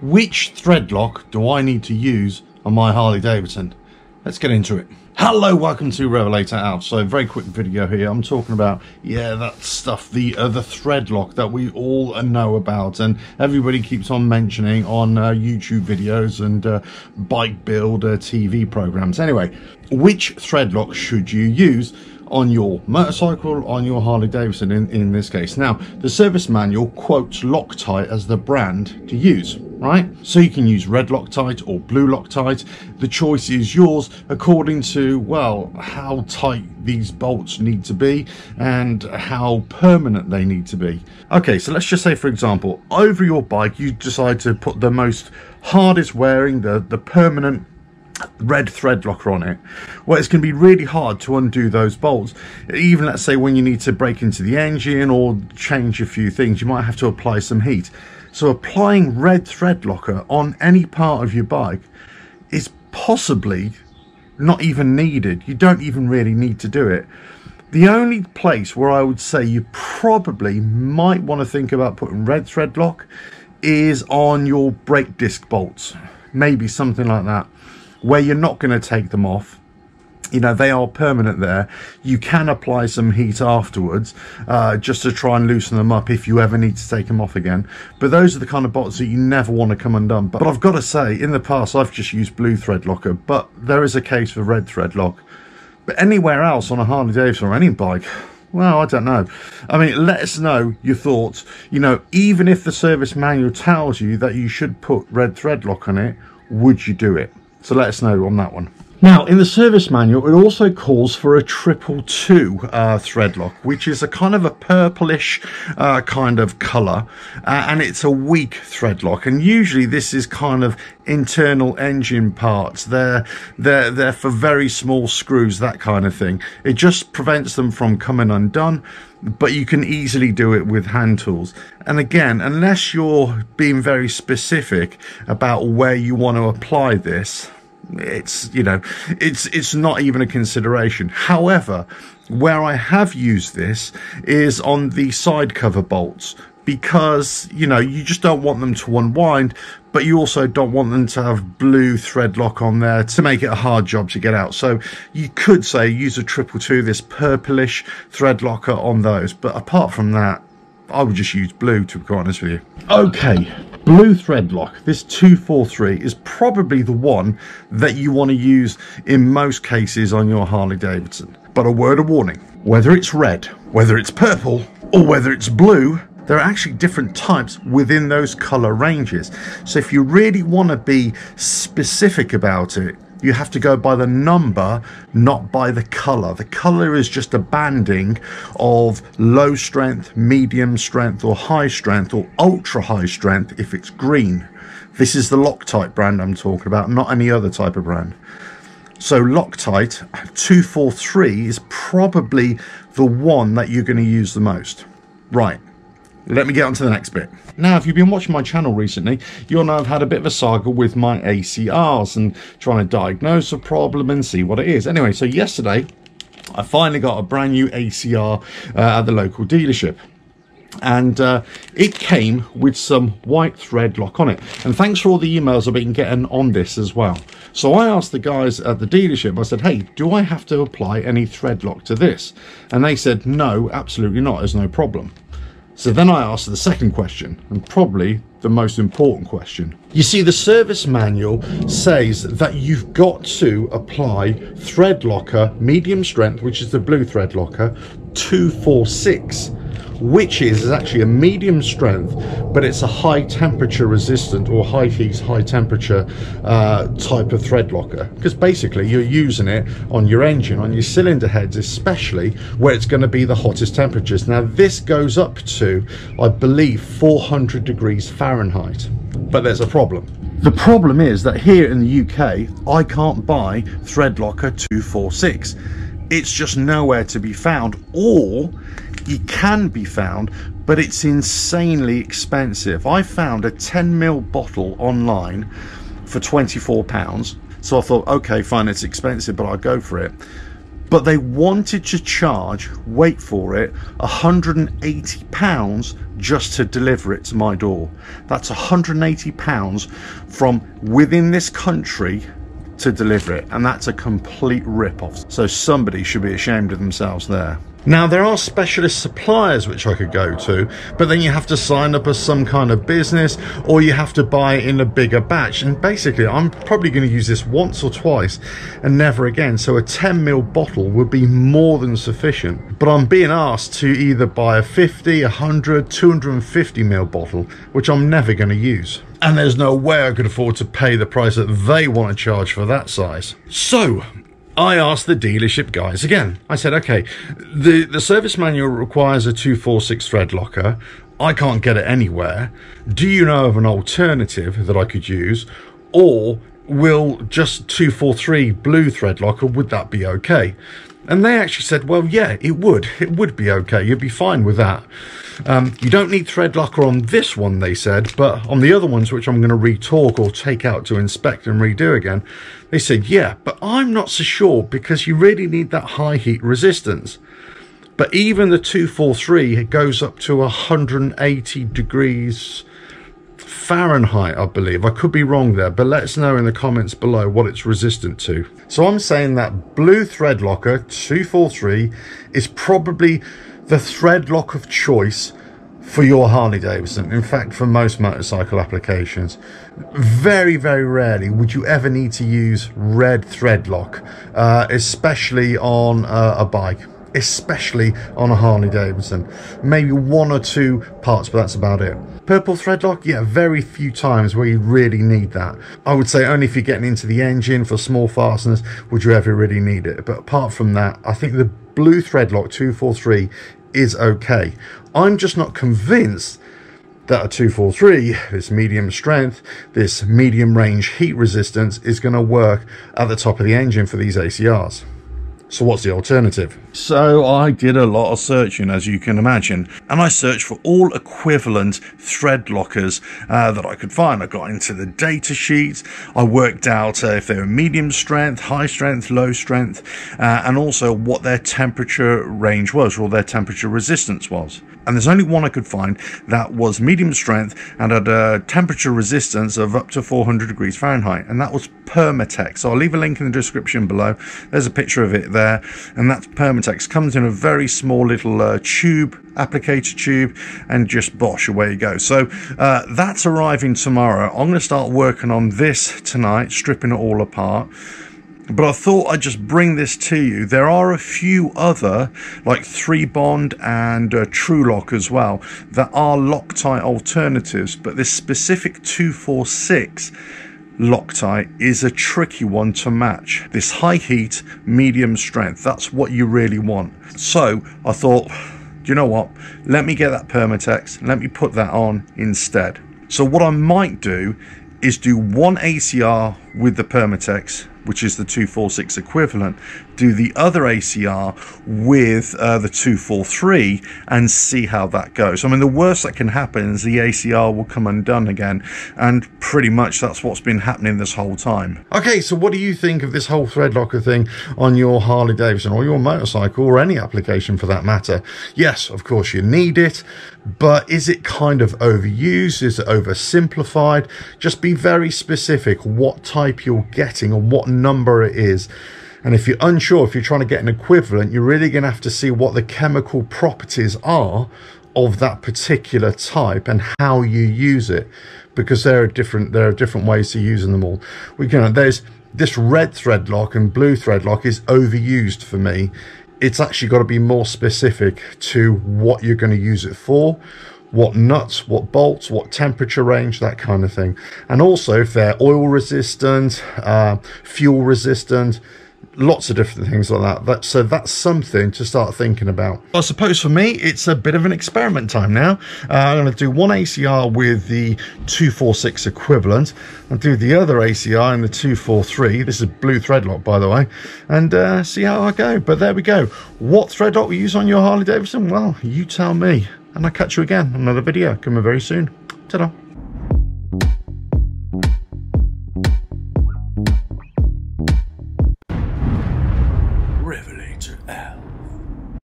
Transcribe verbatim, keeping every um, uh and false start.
which thread lock do I need to use on my Harley-Davidson? Let's get into it. Hello, welcome to RevelatorAlf. So very quick video here. I'm talking about, yeah, that stuff, the uh, the thread lock that we all uh, know about, and everybody keeps on mentioning on uh, YouTube videos and uh, bike builder uh, T V programs. Anyway, which thread lock should you use on your motorcycle, on your Harley-Davidson in, in this case? Now, the service manual quotes Loctite as the brand to use, right? So you can use red Loctite or blue Loctite. The choice is yours according to, well, how tight these bolts need to be and how permanent they need to be. Okay, so let's just say, for example, over your bike, you decide to put the most hardest wearing, the, the permanent red thread locker on it. Well, it's going to be really hard to undo those bolts. Even let's say when you need to break into the engine or change a few things, you might have to apply some heat. So applying red thread locker on any part of your bike is possibly not even needed. You don't even really need to do it. The only place where I would say you probably might want to think about putting red thread lock is on your brake disc bolts, maybe something like that, where you're not going to take them off. You know, they are permanent there. You can apply some heat afterwards uh, just to try and loosen them up if you ever need to take them off again. But those are the kind of bolts that you never want to come undone. But, but I've got to say, in the past, I've just used blue thread locker, but there is a case for red thread lock. But anywhere else on a Harley-Davidson or any bike, well, I don't know. I mean, let us know your thoughts. You know, even if the service manual tells you that you should put red thread lock on it, would you do it? So let us know on that one. Now, in the service manual, it also calls for a triple two uh, thread lock, which is a kind of a purplish uh, kind of colour, uh, and it's a weak thread lock. And usually, this is kind of internal engine parts. They're they're they're for very small screws, that kind of thing. It just prevents them from coming undone, but you can easily do it with hand tools. And again, unless you're being very specific about where you want to apply this, it's, you know, it's it's not even a consideration. However, where I have used this is on the side cover bolts, because, you know, you just don't want them to unwind, but you also don't want them to have blue thread lock on there to make it a hard job to get out. So you could say use a triple two, this purplish thread locker on those, but apart from that, I would just use blue, to be quite honest with you. Okay, blue thread lock, this two forty-three is probably the one that you want to use in most cases on your Harley-Davidson. But a word of warning, whether it's red, whether it's purple, or whether it's blue, there are actually different types within those color ranges. So if you really want to be specific about it, you have to go by the number, not by the color. The color is just a banding of low strength, medium strength, or high strength, or ultra high strength if it's green. This is the Loctite brand I'm talking about, not any other type of brand. So Loctite two forty-three is probably the one that you're going to use the most. Right. Let me get on to the next bit. Now, if you've been watching my channel recently, you'll know I've had a bit of a saga with my A C Rs and trying to diagnose a problem and see what it is. Anyway, so yesterday, I finally got a brand new A C R uh, at the local dealership. And uh, it came with some white thread lock on it. And thanks for all the emails I've been getting on this as well. So I asked the guys at the dealership, I said, hey, do I have to apply any thread lock to this? And they said, no, absolutely not, there's no problem. So then I asked the second question, and probably the most important question. You see, the service manual says that you've got to apply thread locker, medium strength, which is the blue thread locker, two forty-six, which is, is actually a medium strength, but it's a high temperature resistant or high heat, high temperature uh, type of thread locker. Because basically you're using it on your engine, on your cylinder heads especially, where it's going to be the hottest temperatures. Now this goes up to, I believe, four hundred degrees Fahrenheit. But there's a problem. The problem is that here in the U K, I can't buy thread locker two forty-six. It's just nowhere to be found, or it can be found, but it's insanely expensive. I found a ten mil bottle online for twenty-four pounds, so I thought, okay, fine, it's expensive, but I'll go for it. but they wanted to charge, wait for it, one hundred and eighty pounds just to deliver it to my door. That's one hundred and eighty pounds from within this country to deliver it, and that's a complete rip-off. So somebody should be ashamed of themselves there. Now, there are specialist suppliers which I could go to, but then you have to sign up as some kind of business, or you have to buy it in a bigger batch. And basically, I'm probably going to use this once or twice and never again. So a ten mil bottle would be more than sufficient. But I'm being asked to either buy a fifty, one hundred, two hundred fifty mil bottle, which I'm never going to use. And there's no way I could afford to pay the price that they want to charge for that size. So I asked the dealership guys again. I said, okay, the, the service manual requires a two forty-six thread locker. I can't get it anywhere. Do you know of an alternative that I could use? Or will just two forty-three blue thread locker, would that be okay? And they actually said, well, yeah, it would. It would be okay. You'd be fine with that. Um, you don't need thread locker on this one, they said, but on the other ones, which I'm going to retorque or take out to inspect and redo again, they said, yeah, but I'm not so sure because you really need that high heat resistance. But even the two forty-three, it goes up to one hundred and eighty degrees Fahrenheit, I believe. I could be wrong there, but let us know in the comments below what it's resistant to. So I'm saying that blue thread locker two forty-three is probably the thread lock of choice for your Harley-Davidson. In fact, for most motorcycle applications, very, very rarely would you ever need to use red thread lock, uh, especially on uh, a bike, especially on a Harley-Davidson. Maybe one or two parts, but that's about it. Purple thread lock, yeah, very few times where you really need that. I would say only if you're getting into the engine for small fasteners would you ever really need it. But apart from that, I think the blue thread lock two forty-three is okay. I'm just not convinced that a two forty-three, this medium strength, this medium range heat resistance, is going to work at the top of the engine for these A C Rs. So what's the alternative? So I did a lot of searching, as you can imagine, and I searched for all equivalent thread lockers uh, that I could find. I got into the data sheet. I worked out uh, if they were medium strength, high strength, low strength, uh, and also what their temperature range was, or their temperature resistance was. And there's only one I could find that was medium strength and had a temperature resistance of up to four hundred degrees Fahrenheit, and that was Permatex. So I'll leave a link in the description below. There's a picture of it there, and that's Permatex. Comes in a very small little uh, tube, applicator tube, and just bosh, away you go. So uh, that's arriving tomorrow. I'm going to start working on this tonight, stripping it all apart. But I thought I'd just bring this to you. There are a few other, like three bond and uh, Tru-Lock as well, that are Loctite alternatives. But this specific two forty-six Loctite is a tricky one to match. This high heat, medium strength, that's what you really want. So I thought, you know what? Let me get that Permatex. Let me put that on instead. So what I might do is do one A C R with the Permatex, which is the two forty-six equivalent, do the other A C R with uh, the two forty-three and see how that goes. I mean, the worst that can happen is the A C R will come undone again, and pretty much that's what's been happening this whole time. Okay, so what do you think of this whole thread locker thing on your Harley-Davidson or your motorcycle, or any application for that matter? Yes, of course you need it, but is it kind of overused? Is it oversimplified? Just be very specific what type you're getting and what number it is. And if you're unsure, if you're trying to get an equivalent, you're really going to have to see what the chemical properties are of that particular type and how you use it, because there are different there are different ways to using them all. We can, there's this red thread lock and blue thread lock is overused for me. It's actually got to be more specific to what you're going to use it for. What nuts, what bolts, what temperature range, that kind of thing. And also if they're oil resistant, uh, fuel resistant, lots of different things like that. that. So that's something to start thinking about. I suppose for me, it's a bit of an experiment time now. Uh, I'm going to do one A C R with the two forty-six equivalent and do the other A C R in the two forty-three. This is blue thread lock, by the way, and uh, see how I go. But there we go. What thread lock we use on your Harley Davidson? Well, you tell me. And I'll catch you again on another video coming very soon. Ta-da.